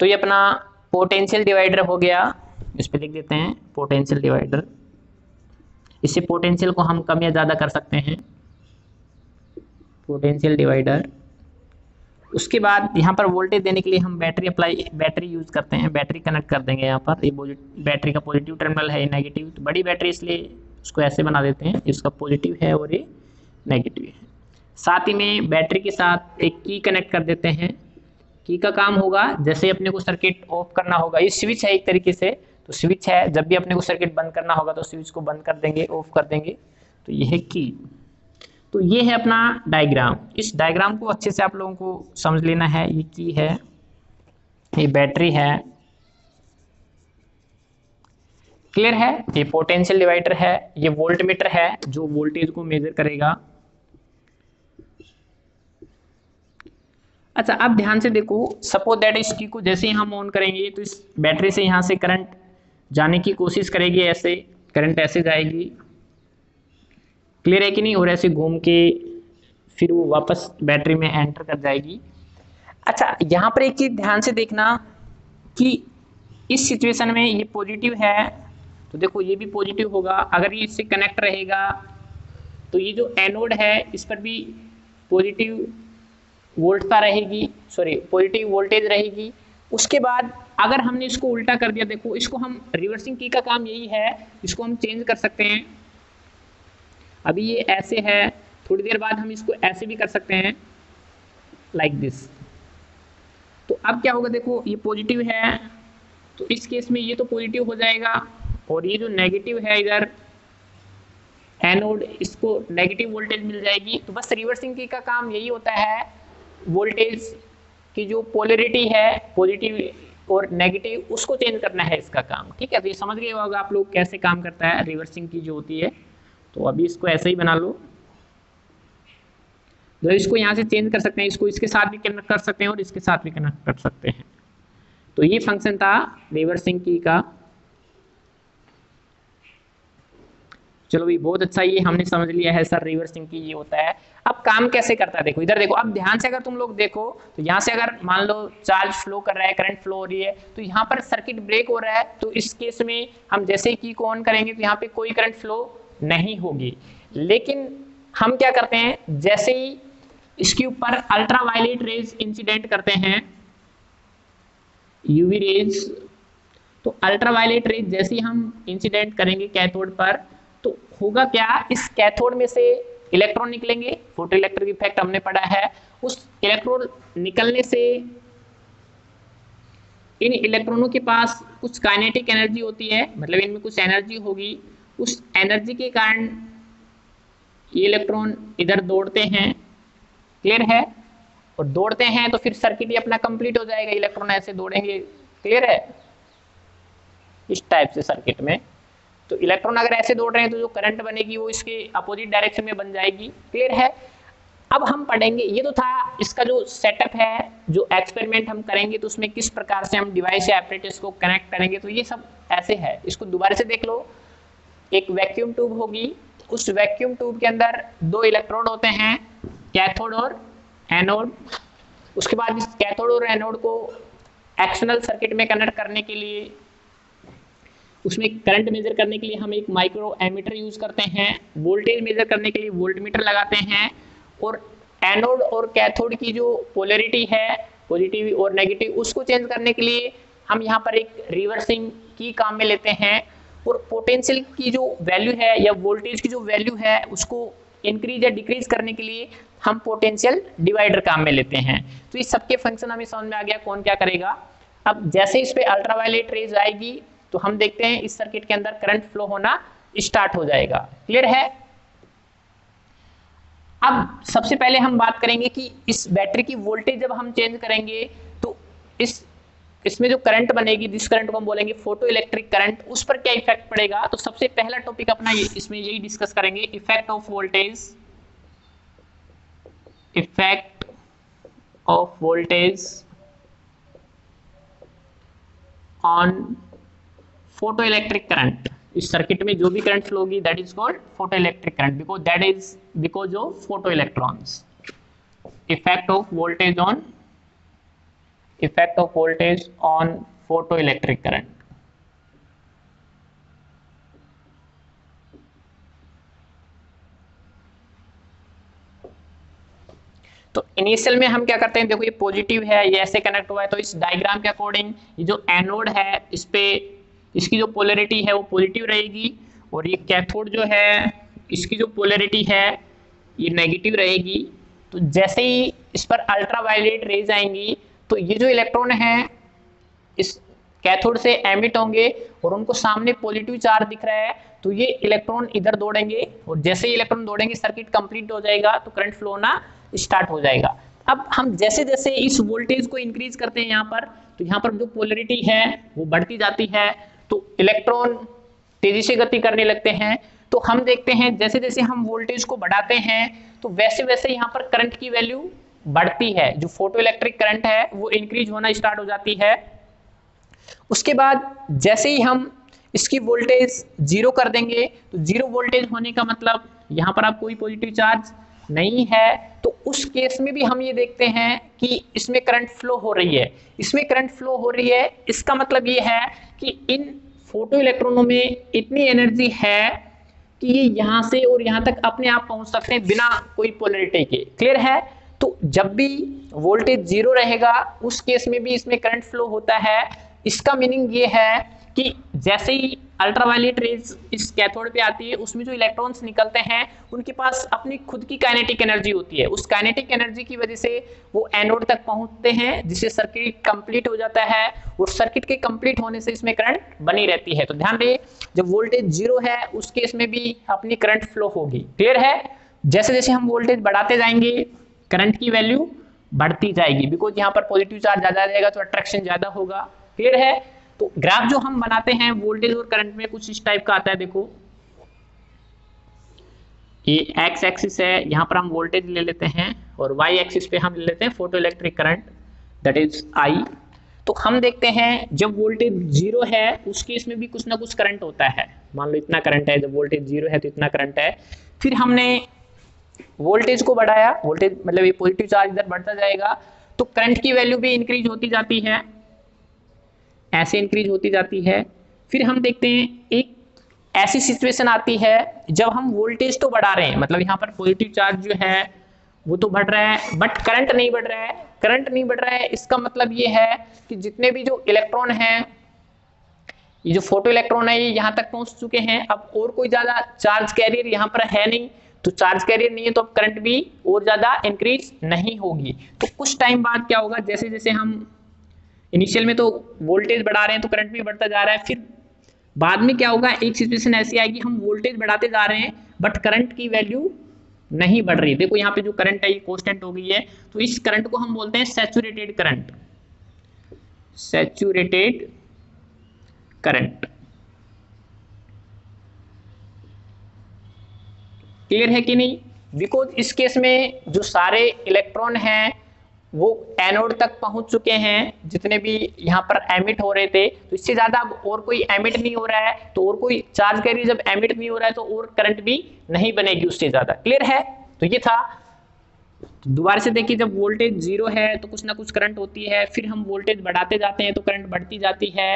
तो ये अपना पोटेंशियल डिवाइडर हो गया, इस पर लिख देते हैं पोटेंशियल डिवाइडर। इससे पोटेंशियल को हम कम या ज़्यादा कर सकते हैं, पोटेंशियल डिवाइडर। उसके बाद यहाँ पर वोल्टेज देने के लिए हम बैटरी यूज़ करते हैं, बैटरी कनेक्ट कर देंगे यहाँ पर। ये बैटरी का पॉजिटिव टर्मिनल है, नेगेटिव। तो बड़ी बैटरी इसलिए उसको ऐसे बना देते हैं, इसका पॉजिटिव है और ये नेगेटिव है। साथ ही में बैटरी के साथ एक की कनेक्ट कर देते हैं। की का काम होगा, जैसे अपने को सर्किट ऑफ करना होगा, ये स्विच है एक तरीके से, तो स्विच है, जब भी अपने को सर्किट बंद करना होगा तो स्विच को बंद कर देंगे, ऑफ कर देंगे। तो ये है की। तो ये है अपना डायग्राम। इस डायग्राम को अच्छे से आप लोगों को समझ लेना है। ये की है, ये बैटरी है, क्लियर है, ये पोटेंशियल डिवाइडर है, ये वोल्ट मीटर है जो वोल्टेज को मेजर करेगा। अच्छा, अब ध्यान से देखो, सपोज दैट इस की को जैसे ही हम ऑन करेंगे तो इस बैटरी से यहाँ से करंट जाने की कोशिश करेगी, ऐसे करंट ऐसे जाएगी, क्लियर है कि नहीं, और ऐसे घूम के फिर वो वापस बैटरी में एंटर कर जाएगी। अच्छा, यहाँ पर एक चीज ध्यान से देखना कि इस सिचुएशन में ये पॉजिटिव है तो देखो ये भी पॉजिटिव होगा। अगर ये इससे कनेक्ट रहेगा तो ये जो एनोड है इस पर भी पॉजिटिव वोल्टता रहेगी, सॉरी पॉजिटिव वोल्टेज रहेगी। उसके बाद अगर हमने इसको उल्टा कर दिया, देखो इसको हम रिवर्सिंग की का काम यही है, इसको हम चेंज कर सकते हैं। अभी ये ऐसे है, थोड़ी देर बाद हम इसको ऐसे भी कर सकते हैं, लाइक दिस। तो अब क्या होगा, देखो ये पॉजिटिव है तो इस केस में ये तो पॉजिटिव हो जाएगा और ये जो नेगेटिव है इधर एनोड, इसको नेगेटिव वोल्टेज मिल जाएगी। तो बस रिवर्सिंग की का काम यही होता है, वोल्टेज की जो पोलैरिटी है पॉजिटिव और नेगेटिव उसको चेंज करना है इसका काम, ठीक है। तो ये समझ गए होगा आप लोग कैसे काम करता है रिवर्सिंग की जो होती है। तो अभी इसको ऐसे ही बना लो, जो इसको यहाँ से चेंज कर सकते हैं, इसको इसके साथ भी कनेक्ट कर सकते हैं और इसके साथ भी कनेक्ट कर सकते हैं। तो ये फंक्शन था रिवर्सिंग की का। चलो भाई, बहुत अच्छा, ये हमने समझ लिया है सर रिवर्सिंग की ये होता है। अब काम कैसे करता है, देखो इधर देखो, अब ध्यान से अगर तुम लोग देखो तो यहाँ से अगर मान लो चार्ज फ्लो कर रहा है, करंट फ्लो हो रही है, तो यहाँ पर सर्किट ब्रेक हो रहा है। तो इस केस में हम जैसे की को ऑन करेंगे तो यहाँ पे कोई करंट फ्लो नहीं होगी। लेकिन हम क्या करते हैं, जैसे ही इसके ऊपर अल्ट्रावायलेट रेज इंसिडेंट करते हैं, यूवी रेज, तो अल्ट्रावायलेट रेज जैसे ही हम इंसिडेंट करेंगे कैथोड पर, तो होगा क्या, इस कैथोड में से इलेक्ट्रॉन निकलेंगे, फोटो इलेक्ट्रिक इफेक्ट हमने पढ़ा है। उस इलेक्ट्रॉन निकलने से इन इलेक्ट्रॉनों के पास कुछ काइनेटिक एनर्जी होती है, मतलब इनमें कुछ एनर्जी होगी, उस एनर्जी के कारण ये इलेक्ट्रॉन इधर दौड़ते हैं, क्लियर है, और दौड़ते हैं तो फिर सर्किट ही अपना कंप्लीट हो जाएगा, इलेक्ट्रॉन ऐसे दौड़ेंगे, क्लियर है, इस टाइप से सर्किट में। तो इलेक्ट्रॉन अगर ऐसे दौड़ रहे हैं तो जो करंट बनेगी वो इसके अपोजिट डायरेक्शन में बन जाएगी, क्लियर है। अब हम पढ़ेंगे, ये तो था इसका जो सेटअप है, जो एक्सपेरिमेंट हम करेंगे तो उसमें किस प्रकार से हम डिवाइस या एपरेटस को कनेक्ट करेंगे, तो ये सब ऐसे है। इसको दोबारा से देख लो, एक वैक्यूम ट्यूब होगी, उस वैक्यूम ट्यूब के अंदर दो इलेक्ट्रोड होते हैं, कैथोड और एनोड। उसके बाद इस कैथोड और एनोड को एक्सटर्नल सर्किट में कनेक्ट करने के लिए, उसमें करंट मेजर करने के लिए हम एक माइक्रो एमीटर यूज करते हैं, वोल्टेज मेजर करने के लिए वोल्ट मीटर लगाते हैं, और एनोड और कैथोड की जो पोलैरिटी है पॉजिटिव और नेगेटिव उसको चेंज करने के लिए हम यहाँ पर एक रिवर्सिंग की काम में लेते हैं, और पोटेंशियल की जो वैल्यू है या वोल्टेज की जो वैल्यू है उसको इंक्रीज या डिक्रीज करने के लिए हम पोटेंशियल डिवाइडर काम में लेते हैं। तो इस सबके फंक्शन हमें समझ में आ गया कौन क्या करेगा। अब जैसे इस पे अल्ट्रावायलेट रेज आएगी तो हम देखते हैं इस सर्किट के अंदर करंट फ्लो होना स्टार्ट हो जाएगा, क्लियर है। अब सबसे पहले हम बात करेंगे कि इस बैटरी की वोल्टेज जब हम चेंज करेंगे तो इसमें जो करंट बनेगी, जिस करंट को हम बोलेंगे फोटो इलेक्ट्रिक करंट, उस पर क्या इफेक्ट पड़ेगा। तो सबसे पहला टॉपिक अपना इसमें यही डिस्कस करेंगे, effect of voltage, effect of voltage on photo electric current. इस सर्किट में जो भी करंट फ्लो होगी that is called photo electric current, because that is because of photo electrons. Effect of voltage on effect of voltage on photoelectric current. तो initial में हम क्या करते हैं, देखो ये पॉजिटिव है, ये ऐसे कनेक्ट हुआ है, तो इस डायग्राम के अकॉर्डिंग ये जो एनोड है इस पे इसकी जो पोलैरिटी है वो पॉजिटिव रहेगी, और ये कैथोड जो है इसकी जो पोलैरिटी है ये नेगेटिव रहेगी। तो जैसे ही इस पर अल्ट्रावायलेट रेज आएंगी तो ये जो इलेक्ट्रॉन है इस कैथोड से एमिट होंगे और उनको सामने पॉजिटिव चार्ज दिख रहा है, तो ये इलेक्ट्रॉन इधर दौड़ेंगे, और जैसे ही इलेक्ट्रॉन दौड़ेंगे सर्किट कंप्लीट हो जाएगा, तो करंट फ्लो होना स्टार्ट हो जाएगा। अब हम जैसे जैसे इस वोल्टेज को इंक्रीज करते हैं यहाँ पर, तो यहाँ पर जो पोलैरिटी है वो बढ़ती जाती है, तो इलेक्ट्रॉन तेजी से गति करने लगते हैं। तो हम देखते हैं जैसे जैसे हम वोल्टेज को बढ़ाते हैं तो वैसे वैसे यहाँ पर करंट की वैल्यू बढ़ती है, जो फोटो इलेक्ट्रिक करंट है वो इंक्रीज होना स्टार्ट हो जाती है। उसके बाद जैसे ही हम इसकी वोल्टेज जीरो कर देंगे, तो जीरो वोल्टेज होने का मतलब यहाँ पर आप कोई पॉजिटिव चार्ज नहीं है, तो उस केस में भी हम ये देखते हैं कि इसमें करंट फ्लो हो रही है, इसमें करंट फ्लो हो रही है। इसका मतलब ये है कि इन फोटो इलेक्ट्रॉनों में इतनी एनर्जी है कि ये यहाँ से और यहाँ तक अपने आप पहुँच सकते हैं बिना कोई पोलैरिटी के। क्लियर है? तो जब भी वोल्टेज जीरो रहेगा उस केस में भी इसमें करंट फ्लो होता है। इसका मीनिंग ये है कि जैसे ही अल्ट्रावायलेट रेज इस कैथोड पे आती है, उसमें जो इलेक्ट्रॉन्स निकलते हैं उनके पास अपनी खुद की काइनेटिक एनर्जी होती है, उस काइनेटिक एनर्जी की वजह से वो एनोड तक पहुंचते हैं, जिससे सर्किट कंप्लीट हो जाता है, और सर्किट के कंप्लीट होने से इसमें करंट बनी रहती है। तो ध्यान रहे, जब वोल्टेज जीरो है उसके इसमें भी अपनी करंट फ्लो होगी। क्लियर है? जैसे जैसे हम वोल्टेज बढ़ाते जाएंगे करंट की वैल्यू बढ़ती जाएगी, बिकॉज यहाँ पर पॉजिटिव चार्ज ज्यादा जाएगा तो अट्रैक्शन ज्यादा होगा। क्लियर है? तो ग्राफ जो हम बनाते हैं वोल्टेज और करंट में कुछ इस टाइप का आता है। देखो ये एक्स एक्सिस है, यहाँ पर हम वोल्टेज ले लेते हैं, और वाई एक्सिस पे हम ले लेते हैं photo electric current, that is I. तो हम देखते हैं जब वोल्टेज जीरो है उसके इसमें भी कुछ ना कुछ करंट होता है, मान लो इतना करंट है, जब वोल्टेज जीरो है तो इतना करंट है। फिर हमने वोल्टेज को बढ़ाया, वोल्टेज मतलब ये पॉजिटिव चार्ज इधर बढ़ता जाएगा, तो करंट की वैल्यू भी इंक्रीज होती जाती है, ऐसे इंक्रीज होती जाती है। फिर हम देखते हैं एक ऐसी सिचुएशन आती है जब हम वोल्टेज तो बढ़ा रहे हैं, मतलब यहाँ पर पॉजिटिव चार्ज जो है वो तो बढ़ रहा है बट करंट नहीं बढ़ रहा है, करंट नहीं बढ़ रहा है। इसका मतलब ये है कि जितने भी जो इलेक्ट्रॉन हैं, ये जो फोटो इलेक्ट्रॉन है, ये यहाँ तक पहुँच चुके हैं, अब और कोई ज़्यादा चार्ज कैरियर यहाँ पर है नहीं, तो चार्ज कैरियर नहीं है तो अब करंट भी और ज़्यादा इंक्रीज नहीं होगी। तो कुछ टाइम बाद क्या होगा, जैसे जैसे हम इनिशियल में तो वोल्टेज बढ़ा रहे हैं तो करंट भी बढ़ता जा रहा है, फिर बाद में क्या होगा, एक सिचुएशन ऐसी आएगी हम वोल्टेज बढ़ाते जा रहे हैं बट करंट की वैल्यू नहीं बढ़ रही। देखो यहाँ पे जो करंट है ये कांस्टेंट हो गई है, तो इस करंट को हम बोलते हैं saturated current, saturated current. Clear है कि नहीं? बिकॉज इस केस में जो सारे इलेक्ट्रॉन हैं वो एनोड तक पहुंच चुके हैं, जितने भी यहाँ पर एमिट हो रहे थे, तो इससे ज़्यादा अब और कोई एमिट नहीं हो रहा है, तो और कोई चार्ज कैरियर जब एमिट नहीं हो रहा है तो और करंट भी नहीं बनेगी उससे ज़्यादा। क्लियर है? तो ये था। दोबारा से देखिए, जब वोल्टेज जीरो है तो कुछ ना कुछ करंट होती है, फिर हम वोल्टेज बढ़ाते जाते हैं तो करंट बढ़ती जाती है।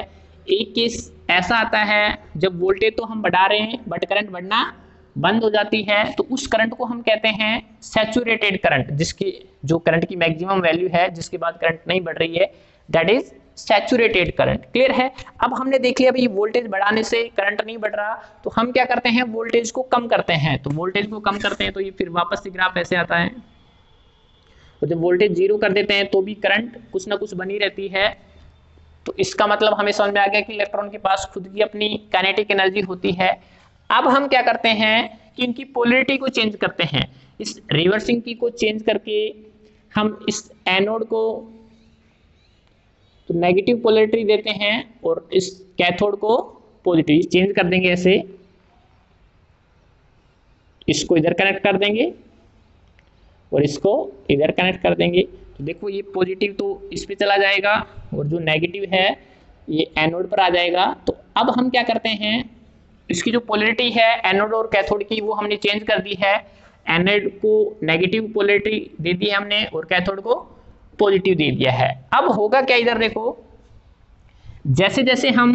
एक केस ऐसा आता है जब वोल्टेज तो हम बढ़ा रहे हैं बट करंट बढ़ना बंद हो जाती है, तो उस करंट को हम कहते हैं सैचुरेटेड करंट, जिसकी जो करंट की मैक्सिमम वैल्यू है, जिसके बाद करंट नहीं बढ़ रही है, that is saturated current. Clear है? अब हमने देख लिया भाई वोल्टेज बढ़ाने से करंट नहीं बढ़ रहा, तो हम क्या करते हैं वोल्टेज को कम करते हैं। तो वोल्टेज को कम करते हैं तो ये फिर वापस से ग्राफ ऐसे आता है, और जब वोल्टेज जीरो कर देते हैं तो भी करंट कुछ ना कुछ बनी रहती है। तो इसका मतलब हमें समझ में आ गया कि इलेक्ट्रॉन के पास खुद की अपनी काइनेटिक एनर्जी होती है। अब हम क्या करते हैं कि इनकी पोलैरिटी को चेंज करते हैं, इस रिवर्सिंग की को चेंज करके हम इस एनोड को तो नेगेटिव पोलैरिटी देते हैं और इस कैथोड को पॉजिटिव चेंज कर देंगे, ऐसे इसको इधर कनेक्ट कर देंगे और इसको इधर कनेक्ट कर देंगे। तो देखो ये पॉजिटिव तो इस पे चला जाएगा और जो नेगेटिव है ये एनोड पर आ जाएगा। तो अब हम क्या करते हैं, इसकी जो पोलैरिटी है एनोड और कैथोड की वो हमने चेंज कर दी है, एनोड को नेगेटिव पोलैरिटी दे दी है हमने और कैथोड को पॉजिटिव दे दिया है। अब होगा क्या, इधर देखो जैसे जैसे हम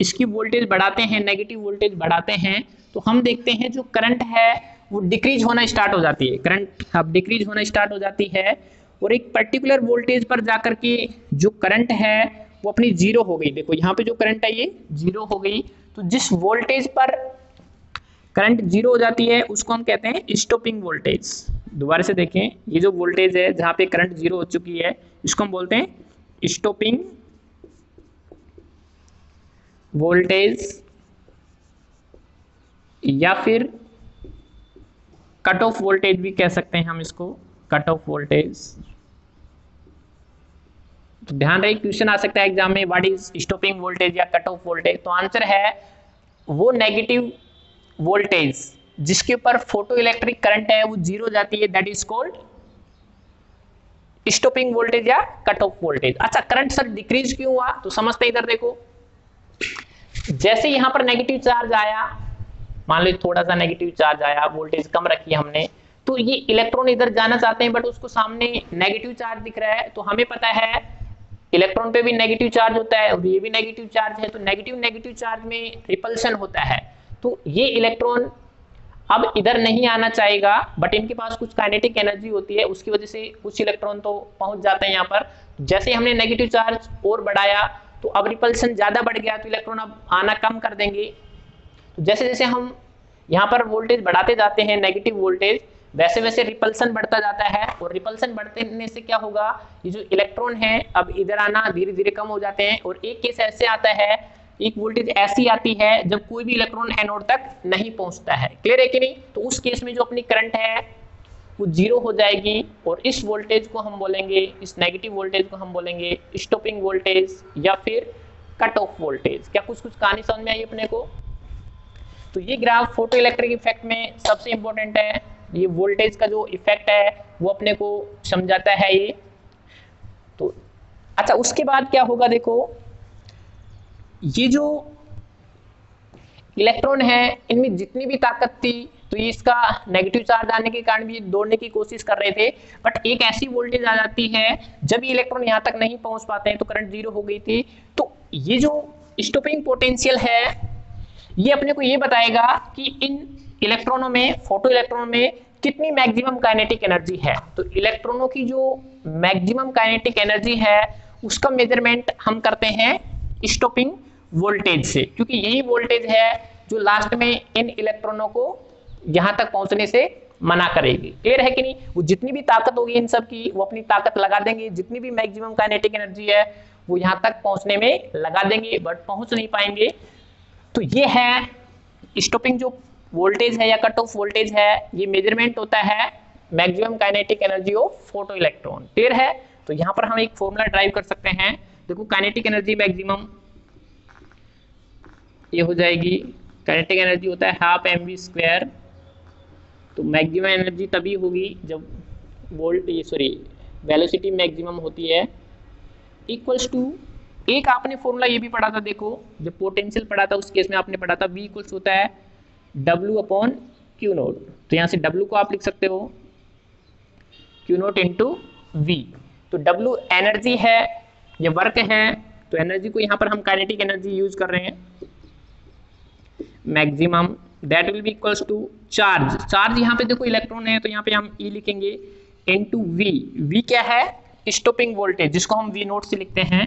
इसकी वोल्टेज बढ़ाते हैं, नेगेटिव वोल्टेज बढ़ाते हैं, तो हम देखते हैं जो करंट है वो डिक्रीज होना स्टार्ट हो जाती है। करंट अब डिक्रीज होना स्टार्ट हो जाती है और एक पर्टिकुलर वोल्टेज पर जाकर के जो करंट है वो अपनी जीरो हो गई। देखो यहाँ पे जो करंट है ये जीरो हो गई। तो जिस वोल्टेज पर करंट जीरो हो जाती है उसको हम कहते हैं स्टॉपिंग वोल्टेज। दोबारा से देखें, ये जो वोल्टेज है जहाँ पे करंट जीरो हो चुकी है इसको हम बोलते हैं स्टॉपिंग वोल्टेज या फिर कट ऑफ वोल्टेज भी कह सकते हैं हम इसको, कट ऑफ वोल्टेज। तो ध्यान रहे क्वेश्चन आ सकता है एग्जाम में, व्हाट इज स्टॉपिंग वोल्टेज या कट ऑफ वोल्टेज। तो आंसर है वो नेगेटिव वोल्टेज जिसके ऊपर फोटो इलेक्ट्रिक करंट है वो जीरो जाती है, that is called stopping voltage या कट ऑफ वोल्टेज। अच्छा करंट सर डिक्रीज क्यों हुआ, तो समझते इधर देखो जैसे यहां पर नेगेटिव चार्ज आया, मान लो थोड़ा सा नेगेटिव चार्ज आया, वोल्टेज कम रखी हमने, तो ये इलेक्ट्रॉन इधर जाना चाहते हैं बट उसको सामने नेगेटिव चार्ज दिख रहा है। तो हमें पता है इलेक्ट्रॉन पे भी नेगेटिव चार्ज होता है और ये भी नेगेटिव चार्ज है, तो नेगेटिव चार्ज में रिपल्शन होता है। तो ये इलेक्ट्रॉन अब इधर नहीं आना चाहेगा बट इनके पास कुछ काइनेटिक एनर्जी होती है, उसकी वजह से कुछ इलेक्ट्रॉन तो पहुंच जाते हैं यहाँ पर। जैसे हमने नेगेटिव चार्ज और बढ़ाया तो अब रिपल्शन ज़्यादा बढ़ गया, तो इलेक्ट्रॉन अब आना कम कर देंगे। तो जैसे जैसे हम यहाँ पर वोल्टेज बढ़ाते जाते हैं नेगेटिव वोल्टेज, वैसे वैसे रिपल्शन बढ़ता जाता है और रिपल्शन बढ़ने से क्या होगा, ये जो इलेक्ट्रॉन है अब इधर आना धीरे धीरे कम हो जाते हैं। और एक केस ऐसे आता है, एक वोल्टेज ऐसी आती है जब कोई भी इलेक्ट्रॉन एनोड तक नहीं पहुँचता है, क्लियर है कि नहीं। तो उस केस में जो अपनी करंट है वो जीरो हो जाएगी और इस वोल्टेज को हम बोलेंगे, इस नेगेटिव वोल्टेज को हम बोलेंगे स्टॉपिंग वोल्टेज या फिर कट ऑफ वोल्टेज। क्या कुछ कहानी समझ में आई अपने को। तो ये ग्राफ फोटो इलेक्ट्रिक इफेक्ट में सबसे इम्पोर्टेंट है, ये वोल्टेज का जो इफेक्ट है वो अपने को समझाता है ये। तो अच्छा उसके बाद क्या होगा, देखो ये जो इलेक्ट्रॉन है इनमें जितनी भी ताकत थी, तो ये इसका नेगेटिव चार्ज आने के कारण भी दौड़ने की कोशिश कर रहे थे, बट एक ऐसी वोल्टेज आ जाती है जब ये इलेक्ट्रॉन यहाँ तक नहीं पहुँच पाते हैं, तो करंट जीरो हो गई थी। तो ये जो स्टॉपिंग पोटेंशियल है ये अपने को ये बताएगा कि इन इलेक्ट्रॉनों में, फोटो इलेक्ट्रॉनों में कितनी मैक्सिमम काइनेटिक एनर्जी है। तो इलेक्ट्रॉनों की जो मैक्सिमम काइनेटिक एनर्जी है उसका मेजरमेंट हम करते हैं स्टॉपिंग वोल्टेज से, क्योंकि यही वोल्टेज है जो लास्ट में इन इलेक्ट्रॉनों को यहाँ तक पहुँचने से मना करेगी, क्लियर है कि नहीं। वो जितनी भी ताकत होगी इन सब की वो अपनी ताकत लगा देंगे, जितनी भी मैक्सिमम काइनेटिक एनर्जी है वो यहाँ तक पहुँचने में लगा देंगे बट पहुँच नहीं पाएंगे। तो ये है स्टॉपिंग जो वोल्टेज है या कट ऑफ वोल्टेज है, ये मेजरमेंट होता है maximum kinetic energy of photo electron, clear है। तो यहाँ पर हम एक फॉर्मूला ड्राइव कर सकते हैं, देखो काइनेटिक एनर्जी मैक्सिमम ये हो जाएगी, काइनेटिक एनर्जी होता है हाफ mv²। तो मैक्सिमम एनर्जी तभी होगी जब वेलोसिटी मैक्सिमम होती है, इक्वल्स टू एक आपने फॉर्मूला ये भी पढ़ा था, देखो जब पोटेंशियल पढ़ा था उस केस में आपने पढ़ा था v इक्वल्स होता है w/q0। तो यहाँ से w को आप लिख सकते हो q0 इंटू v। तो w एनर्जी है या वर्क है, तो एनर्जी को यहाँ पर हम काइनेटिक एनर्जी यूज कर रहे हैं maximum, that will be equals to charge. Charge यहाँ पे देखो इलेक्ट्रॉन है तो यहाँ पे हम E लिखेंगे इंटू वी। वी क्या है, स्टॉपिंग वोल्टेज जिसको हम वी नोट से लिखते हैं।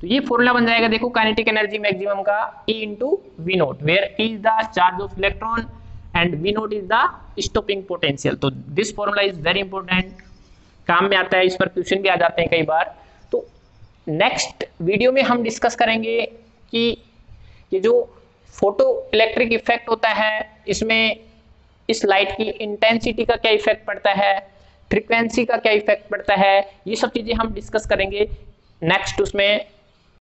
तो ये फॉर्मूला बन जाएगा देखो काइनेटिक एनर्जी मैक्सिमम का E into V naught, where E is the charge of electron and V naught is the stopping potential. तो this formula is very important, काम में आता है, इस पर क्वेश्चन भी आ जाते हैं कई बार। तो नेक्स्ट वीडियो में हम डिस्कस करेंगे कि ये जो फोटो इलेक्ट्रिक इफेक्ट होता है इसमें इस लाइट की इंटेंसिटी का क्या इफेक्ट पड़ता है, फ्रीक्वेंसी का क्या इफेक्ट पड़ता है, ये सब चीज़ें हम डिस्कस करेंगे नेक्स्ट उसमें।